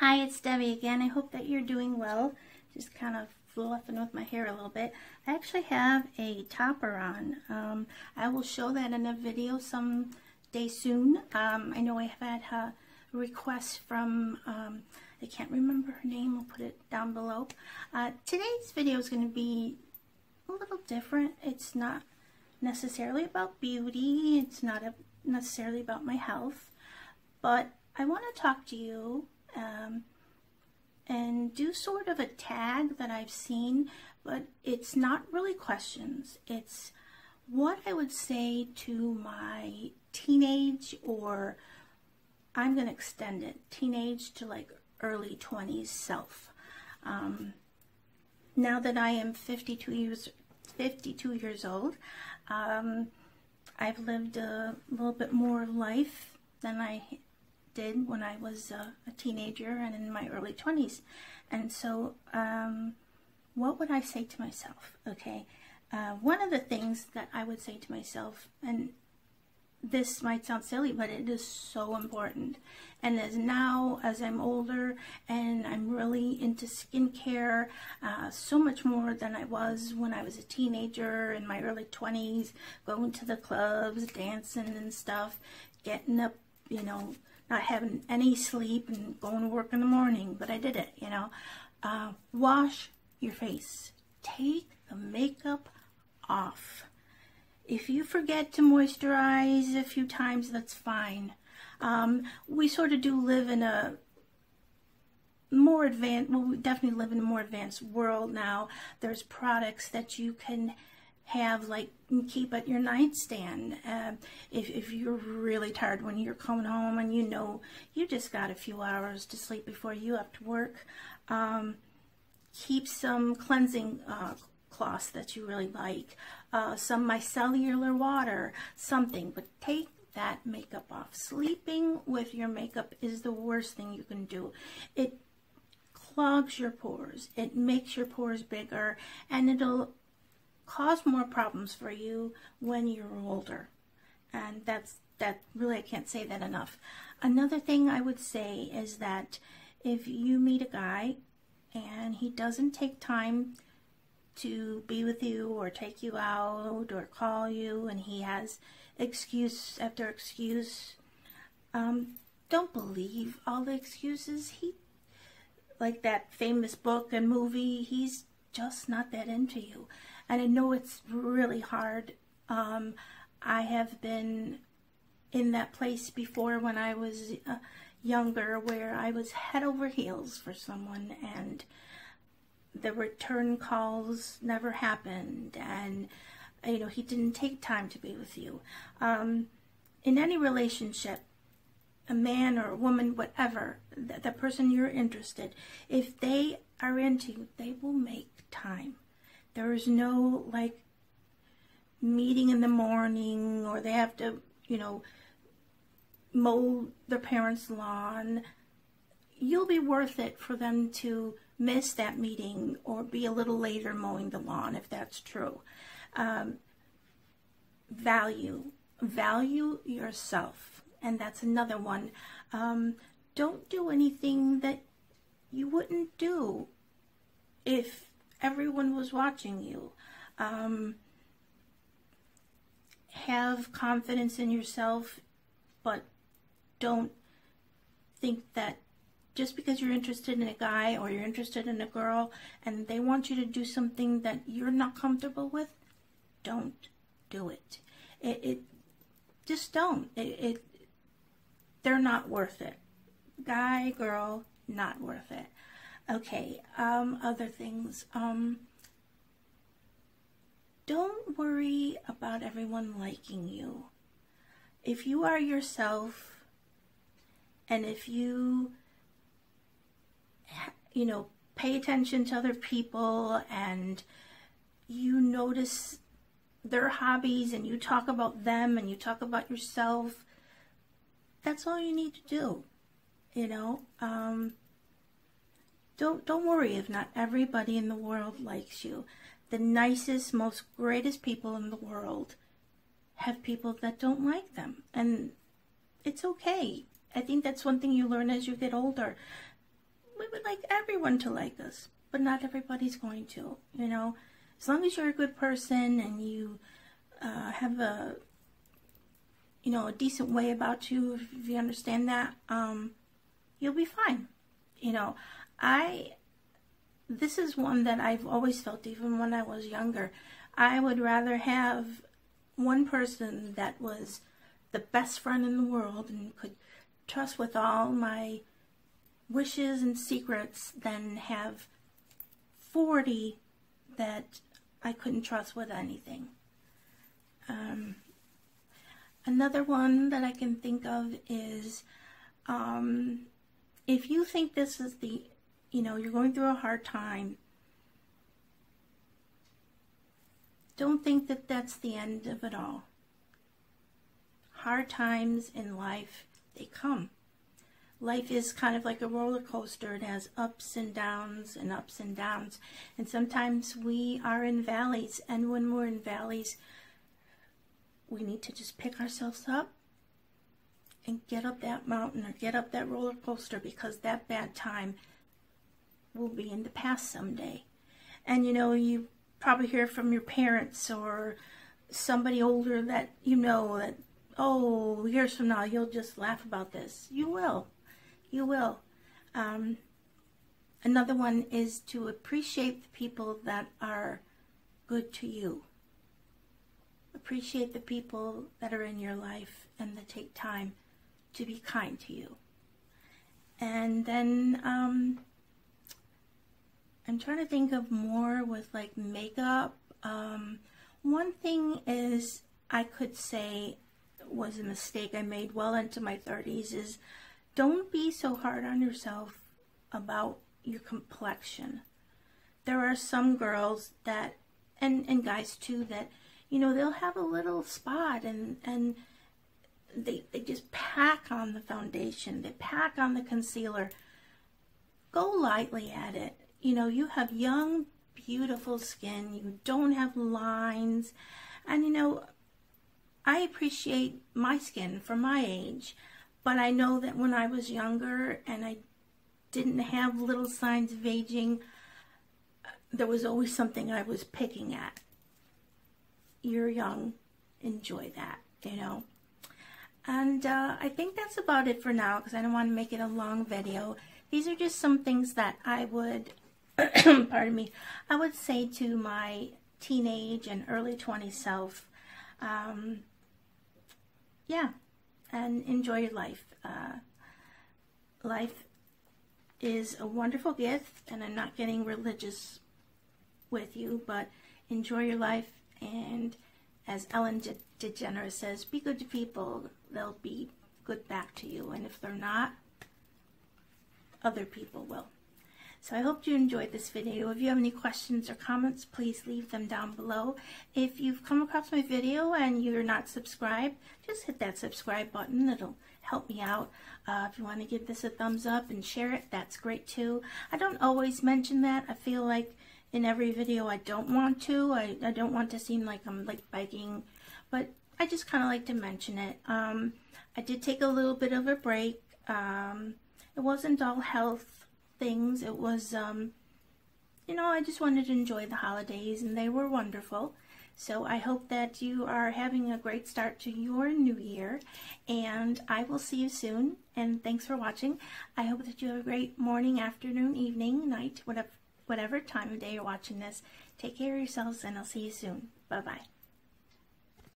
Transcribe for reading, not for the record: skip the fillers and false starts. Hi, it's Debbie again. I hope that you're doing well. Just kind of fluffing with my hair a little bit. I actually have a topper on. I will show that in a video someday soon. I know I've had a request from, I can't remember her name. I'll put it down below. Today's video is going to be a little different. It's not necessarily about beauty. It's not necessarily about my health. But I want to talk to you and do sort of a tag that I've seen, but it's not really questions. It's what I would say to my teenage, or I'm going to extend it, teenage to like early 20s self. Now that I am 52 years old, I've lived a little bit more life than I did when I was a teenager and in my early 20s. And so what would I say to myself? Okay, one of the things that I would say to myself, and this might sound silly, but it is so important, and as now as I'm older and I'm really into skincare, so much more than I was when I was a teenager in my early 20s, going to the clubs, dancing and stuff, getting up, you know, not having any sleep and going to work in the morning, but I did it, you know. Wash your face. Take the makeup off. If you forget to moisturize a few times, that's fine. We sort of do live in a more advanced, well, we definitely live in a more advanced world now. There's products that you can have, like, keep at your nightstand if you're really tired when you're coming home and you know you just got a few hours to sleep before you have to work. Keep some cleansing cloths that you really like, some micellar water, something, but take that makeup off. Sleeping with your makeup is the worst thing you can do. It clogs your pores, it makes your pores bigger, and it'll cause more problems for you when you're older. And that's that, really, I can't say that enough. Another thing I would say is that if you meet a guy and he doesn't take time to be with you or take you out or call you, and he has excuse after excuse, don't believe all the excuses. He, like that famous book and movie, he's just not that into you. And I know it's really hard. I have been in that place before when I was younger, where I was head over heels for someone and the return calls never happened, and, you know, he didn't take time to be with you. In any relationship, a man or a woman, whatever, the person you're interested, if they are into you, they will make time. There is no, like, meeting in the morning, or they have to, you know, mow their parents' lawn. You'll be worth it for them to miss that meeting or be a little later mowing the lawn, if that's true. Value yourself. And that's another one. Don't do anything that you wouldn't do if everyone was watching you. Have confidence in yourself, but don't think that just because you're interested in a guy or you're interested in a girl and they want you to do something that you're not comfortable with, don't do it. Just don't. They're not worth it. Guy, girl, not worth it. Okay, other things. Don't worry about everyone liking you. If you are yourself, and if you, you know, pay attention to other people, and you notice their hobbies, and you talk about them, and you talk about yourself, that's all you need to do, you know? Don't worry if not everybody in the world likes you. The nicest, most greatest people in the world have people that don't like them. And it's okay. I think that's one thing you learn as you get older. we would like everyone to like us, but not everybody's going to, you know. As long as you're a good person and you have a, you know, a decent way about you, if you understand that, you'll be fine. You know, this is one that I've always felt, even when I was younger. I would rather have one person that was the best friend in the world and could trust with all my wishes and secrets than have 40 that I couldn't trust with anything. Another one that I can think of is, if you think this is the, you know, you're going through a hard time, don't think that that's the end of it all. Hard times in life, they come. Life is kind of like a roller coaster. It has ups and downs and ups and downs. And sometimes we are in valleys. And when we're in valleys, we need to just pick ourselves up and get up that mountain or get up that roller coaster, because that bad time will be in the past someday. And, you know, you probably hear from your parents or somebody older that you know that, oh, years from now, you'll just laugh about this. You will. You will. Another one is to appreciate the people that are good to you. Appreciate the people that are in your life and that take time to be kind to you. And then I'm trying to think of more with like makeup. One thing is I could say was a mistake I made well into my 30s is, don't be so hard on yourself about your complexion. There are some girls that, and guys too, that, you know, they'll have a little spot and they just pack on the foundation, they pack on the concealer. Go lightly at it. You know, you have young, beautiful skin, you don't have lines, and you know, I appreciate my skin for my age, but I know that when I was younger and I didn't have little signs of aging, there was always something I was picking at. You're young, enjoy that, you know. And I think that's about it for now, because I don't want to make it a long video. These are just some things that I would, pardon me, I would say to my teenage and early 20s self. Yeah, and enjoy your life. Life is a wonderful gift, and I'm not getting religious with you, but enjoy your life, and as Ellen DeGeneres says, be good to people, they'll be good back to you, and if they're not, other people will. So I hope you enjoyed this video. If you have any questions or comments, please leave them down below. If you've come across my video and you're not subscribed, just hit that subscribe button. It'll help me out. If you want to give this a thumbs up and share it, that's great too. I don't always mention that. I feel like in every video I don't want to. I don't want to seem like I'm like begging, but I just kind of like to mention it. I did take a little bit of a break. It wasn't all health things. It was, you know, I just wanted to enjoy the holidays, and they were wonderful. So I hope that you are having a great start to your new year, and I will see you soon, and thanks for watching. I hope that you have a great morning, afternoon, evening, night, whatever time of day you're watching this. Take care of yourselves, and I'll see you soon. Bye-bye.